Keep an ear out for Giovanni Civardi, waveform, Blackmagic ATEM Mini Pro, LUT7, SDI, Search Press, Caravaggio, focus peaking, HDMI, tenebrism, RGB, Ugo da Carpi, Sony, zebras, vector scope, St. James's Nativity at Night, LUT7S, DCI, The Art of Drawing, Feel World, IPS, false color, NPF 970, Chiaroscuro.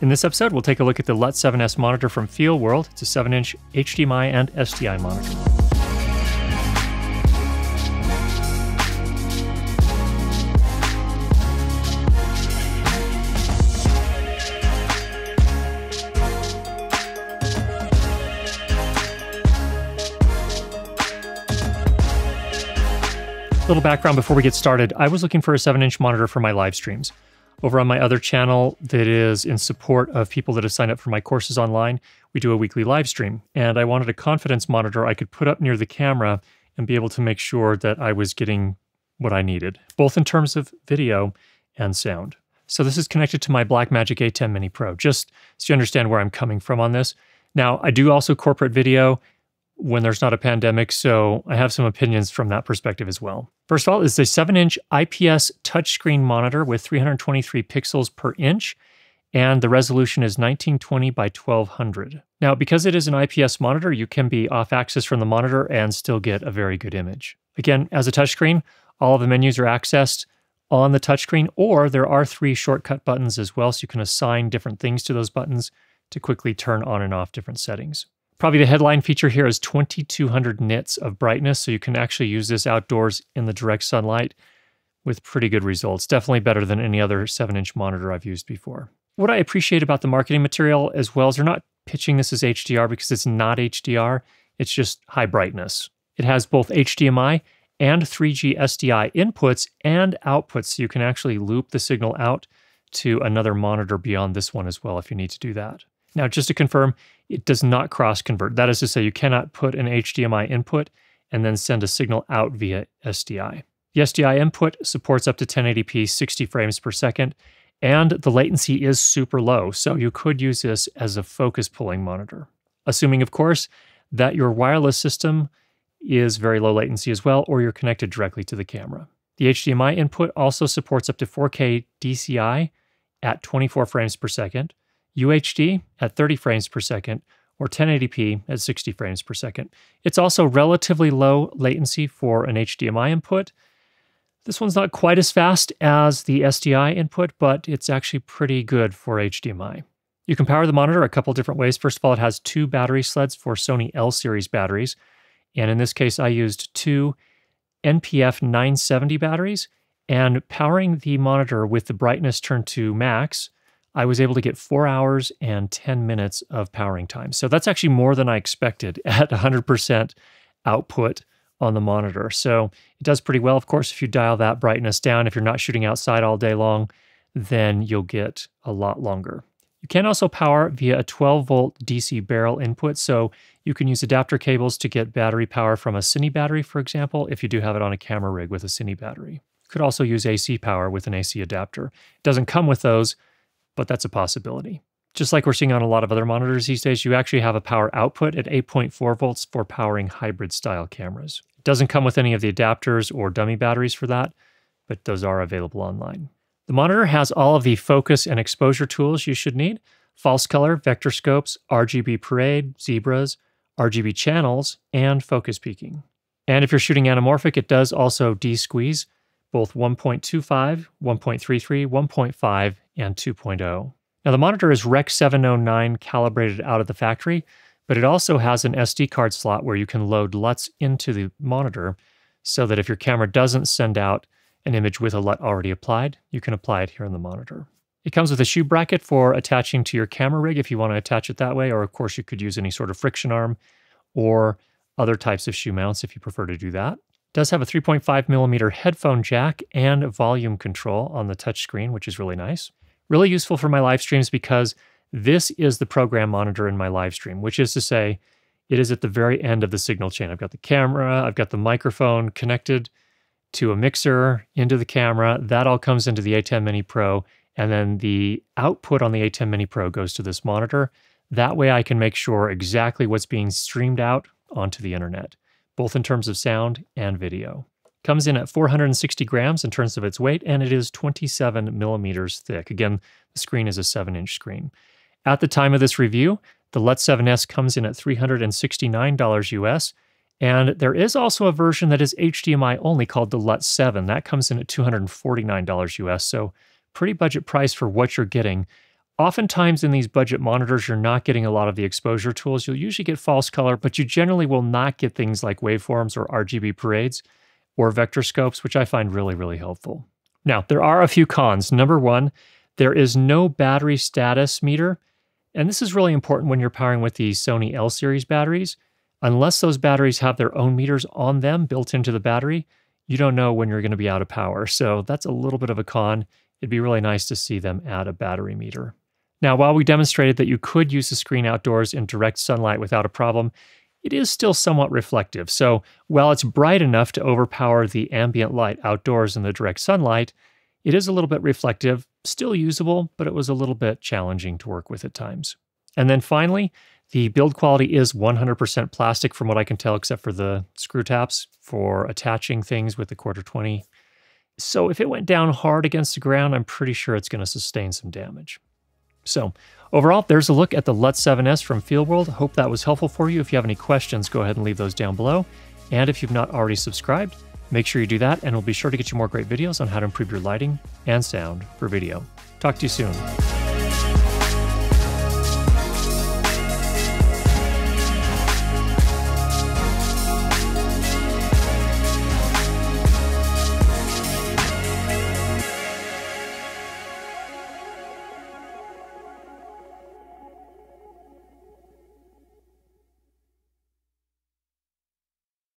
In this episode, we'll take a look at the LUT7S monitor from Feel World. It's a 7-inch HDMI and SDI monitor. Little background before we get started, I was looking for a 7-inch monitor for my live streams. Over on my other channel that is in support of people that have signed up for my courses online, we do a weekly live stream, and I wanted a confidence monitor I could put up near the camera and be able to make sure that I was getting what I needed, both in terms of video and sound. So this is connected to my Blackmagic ATEM Mini Pro, just so you understand where I'm coming from on this. Now, I do also corporate video when there's not a pandemic, so I have some opinions from that perspective as well. First of all, it's a 7-inch IPS touchscreen monitor with 323 pixels per inch, and the resolution is 1920 by 1200. Now, because it is an IPS monitor, you can be off-axis from the monitor and still get a very good image. Again, as a touchscreen, all of the menus are accessed on the touchscreen, or there are 3 shortcut buttons as well, so you can assign different things to those buttons to quickly turn on and off different settings. Probably the headline feature here is 2200 nits of brightness, so you can actually use this outdoors in the direct sunlight with pretty good results. Definitely better than any other 7-inch monitor I've used before. What I appreciate about the marketing material as well is they're not pitching this as HDR, because it's not HDR, it's just high brightness. It has both HDMI and 3G SDI inputs and outputs, so you can actually loop the signal out to another monitor beyond this one as well if you need to do that. Now, just to confirm, it does not cross-convert. That is to say, you cannot put an HDMI input and then send a signal out via SDI. The SDI input supports up to 1080p, 60 frames per second, and the latency is super low, so you could use this as a focus pulling monitor. Assuming, of course, that your wireless system is very low latency as well, or you're connected directly to the camera. The HDMI input also supports up to 4K DCI at 24 frames per second, UHD at 30 frames per second, or 1080p at 60 frames per second. It's also relatively low latency for an HDMI input. This one's not quite as fast as the SDI input, but it's actually pretty good for HDMI. You can power the monitor a couple different ways. First of all, it has 2 battery sleds for Sony L-series batteries. And in this case, I used 2 NPF 970 batteries. And powering the monitor with the brightness turned to max, I was able to get 4 hours and 10 minutes of powering time. So that's actually more than I expected at 100% output on the monitor. So it does pretty well. Of course, if you dial that brightness down, if you're not shooting outside all day long, then you'll get a lot longer. You can also power via a 12-volt DC barrel input. So you can use adapter cables to get battery power from a Cine battery, for example, if you do have it on a camera rig with a Cine battery. Could also use AC power with an AC adapter. It doesn't come with those, but that's a possibility. Just like we're seeing on a lot of other monitors these days, you actually have a power output at 8.4 volts for powering hybrid style cameras. It doesn't come with any of the adapters or dummy batteries for that, but those are available online. The monitor has all of the focus and exposure tools you should need: false color, vector scopes, RGB parade, zebras, RGB channels, and focus peaking. And if you're shooting anamorphic, it does also de-squeeze both 1.25, 1.33, 1.5, and 2.0. Now the monitor is Rec 709 calibrated out of the factory, but it also has an SD card slot where you can load LUTs into the monitor so that if your camera doesn't send out an image with a LUT already applied, you can apply it here on the monitor. It comes with a shoe bracket for attaching to your camera rig if you want to attach it that way, or of course you could use any sort of friction arm or other types of shoe mounts if you prefer to do that. Does have a 3.5mm headphone jack and volume control on the touchscreen, which is really nice. Really useful for my live streams because this is the program monitor in my live stream, which is to say it is at the very end of the signal chain. I've got the camera, I've got the microphone connected to a mixer, into the camera. That all comes into the ATEM Mini Pro, and then the output on the ATEM Mini Pro goes to this monitor. That way I can make sure exactly what's being streamed out onto the internet, both in terms of sound and video. Comes in at 460 grams in terms of its weight, and it is 27 millimeters thick. Again, the screen is a 7-inch screen. At the time of this review, the LUT7S comes in at $369 US, and there is also a version that is HDMI only called the LUT7. That comes in at $249 US, so pretty budget price for what you're getting. Oftentimes in these budget monitors, you're not getting a lot of the exposure tools. You'll usually get false color, but you generally will not get things like waveforms or RGB parades or vector scopes, which I find really, really helpful. Now, there are a few cons. Number one, there is no battery status meter. And this is really important when you're powering with the Sony L-series batteries. Unless those batteries have their own meters on them built into the battery, you don't know when you're going to be out of power. So that's a little bit of a con. It'd be really nice to see them add a battery meter. Now, while we demonstrated that you could use the screen outdoors in direct sunlight without a problem, it is still somewhat reflective. So while it's bright enough to overpower the ambient light outdoors in the direct sunlight, it is a little bit reflective, still usable, but it was a little bit challenging to work with at times. And then finally, the build quality is 100% plastic from what I can tell, except for the screw taps for attaching things with the 1/4-20. So if it went down hard against the ground, I'm pretty sure it's going to sustain some damage. So overall, there's a look at the LUT7S from Feel World. Hope that was helpful for you. If you have any questions, go ahead and leave those down below. And if you've not already subscribed, make sure you do that, and we'll be sure to get you more great videos on how to improve your lighting and sound for video. Talk to you soon.